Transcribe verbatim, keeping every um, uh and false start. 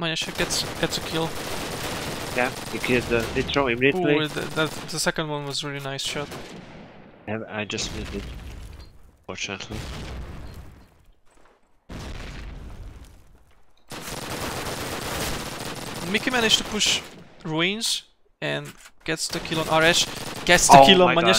Manasek gets gets a kill. Yeah, he killed the Nitro immediately. Ooh, the, that, the second one was really nice shot. And I just missed it, fortunately. Miki managed to push Ruins and gets the kill on Aresh. Gets the oh kill on Manasek.